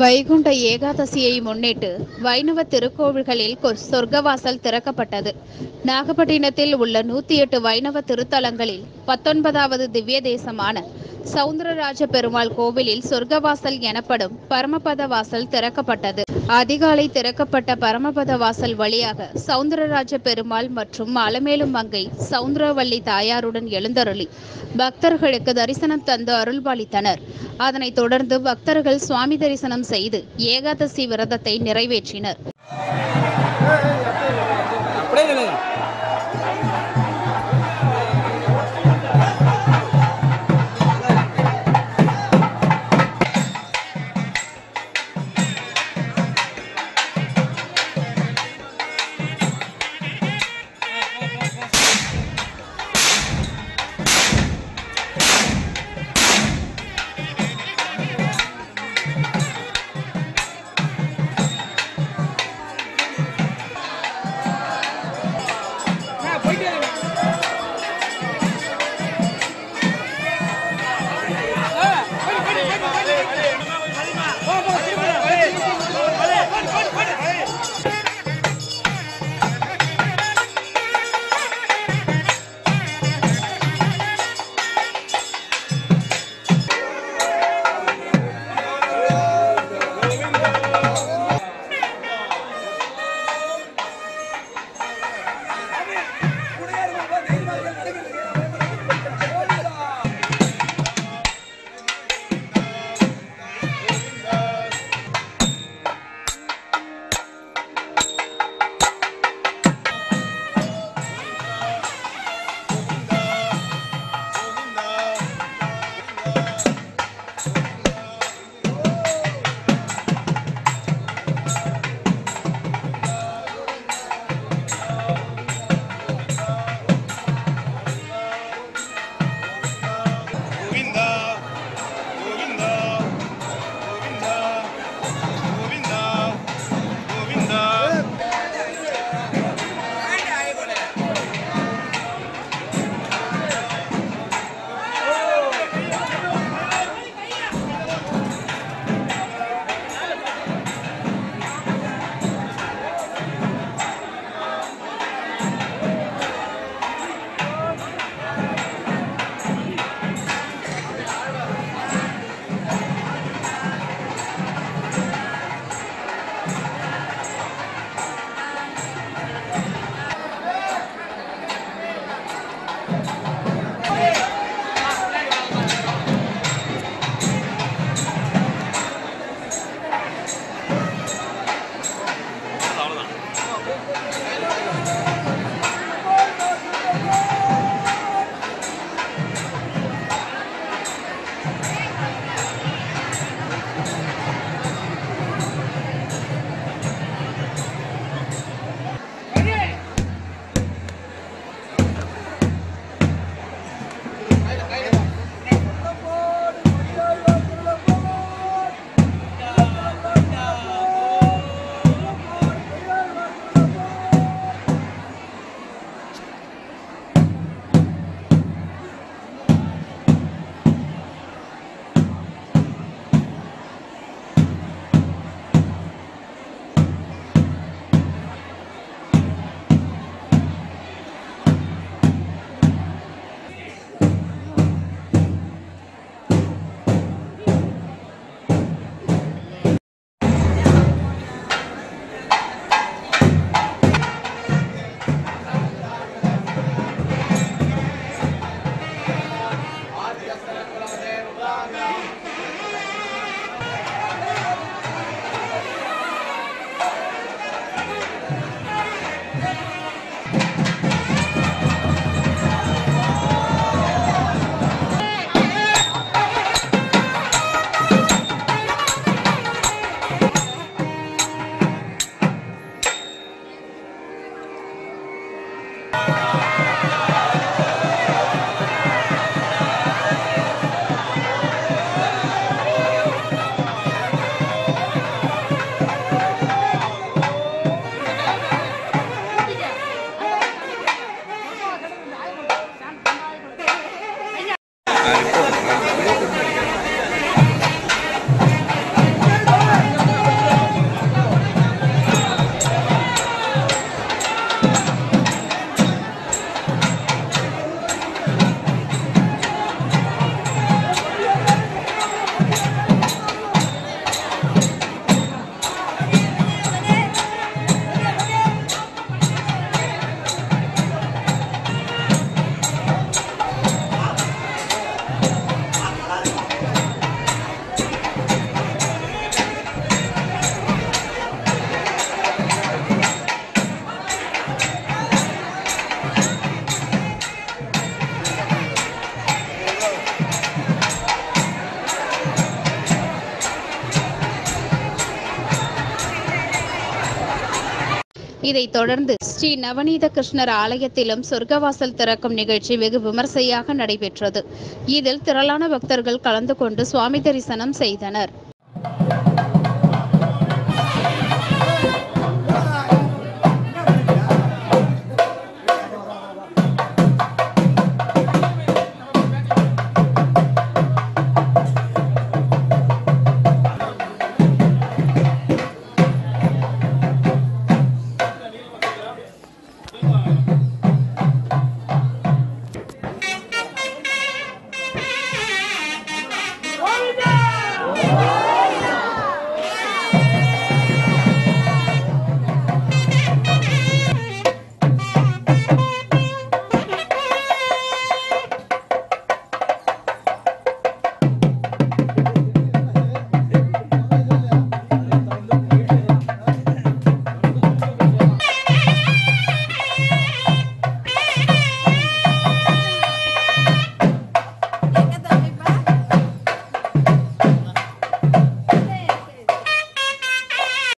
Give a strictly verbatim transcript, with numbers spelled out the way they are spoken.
வைகுண்ட ஏகாதசியை முன்னிட்டு வைணவ திருக்கோவில்களில் சொர்க்கவாசல் திறக்கப்பட்டது. நாகப்பட்டினத்தில் உள்ள நூத்தி எட்டு வைணவ திருத்தலங்களில் பத்தொன்பதாவது திவ்ய தேசமான சவுந்தரராஜ பெருமாள் கோவிலில் சொர்க்கவாசல் எனப்படும் பரமபத வாசல் திறக்கப்பட்டது. அதிகாலை திறக்கப்பட்ட பரமபத வாசல் வழியாக சவுந்தரராஜ பெருமாள் மற்றும் அலமேலும் மங்கை சவுந்தரவள்ளி தாயாருடன் எழுந்தருளி பக்தர்களுக்கு தரிசனம் தந்து அருள்பாலித்தனர். அதனைத் தொடர்ந்து பக்தர்கள் சுவாமி தரிசனம் செய்து ஏகாதசி விரதத்தை நிறைவேற்றினர். இதைத் தொடர்ந்து ஸ்ரீ நவநீத கிருஷ்ணர் ஆலயத்திலும் சொர்க்கவாசல் திறக்கும் நிகழ்ச்சி வெகு விமர்சையாக நடைபெற்றது. இதில் திரளான பக்தர்கள் கலந்து கொண்டு சுவாமி தரிசனம் செய்தனர்.